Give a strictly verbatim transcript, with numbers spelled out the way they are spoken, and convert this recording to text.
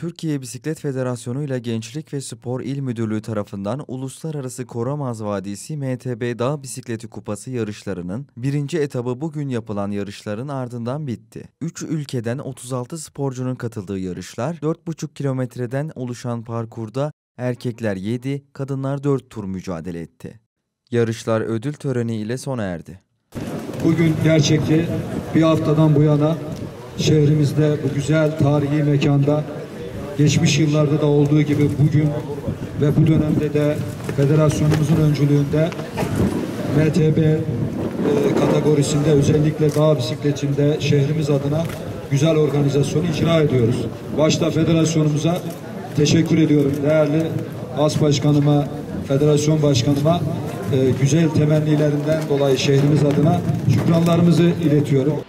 Türkiye Bisiklet Federasyonu ile Gençlik ve Spor İl Müdürlüğü tarafından Uluslararası Koramaz Vadisi M T B Dağ Bisikleti Kupası yarışlarının birinci etabı bugün yapılan yarışların ardından bitti. üç ülkeden otuz altı sporcunun katıldığı yarışlar dört buçuk kilometreden oluşan parkurda erkekler yedi, kadınlar dört tur mücadele etti. Yarışlar ödül töreni ile sona erdi. Bugün gerçekten bir haftadan bu yana şehrimizde bu güzel tarihi mekanda geçmiş yıllarda da olduğu gibi bugün ve bu dönemde de federasyonumuzun öncülüğünde M T B e, kategorisinde özellikle dağ bisikletinde şehrimiz adına güzel organizasyonu icra ediyoruz. Başta federasyonumuza teşekkür ediyorum. Değerli as başkanıma, federasyon başkanıma e, güzel temennilerinden dolayı şehrimiz adına şükranlarımızı iletiyorum.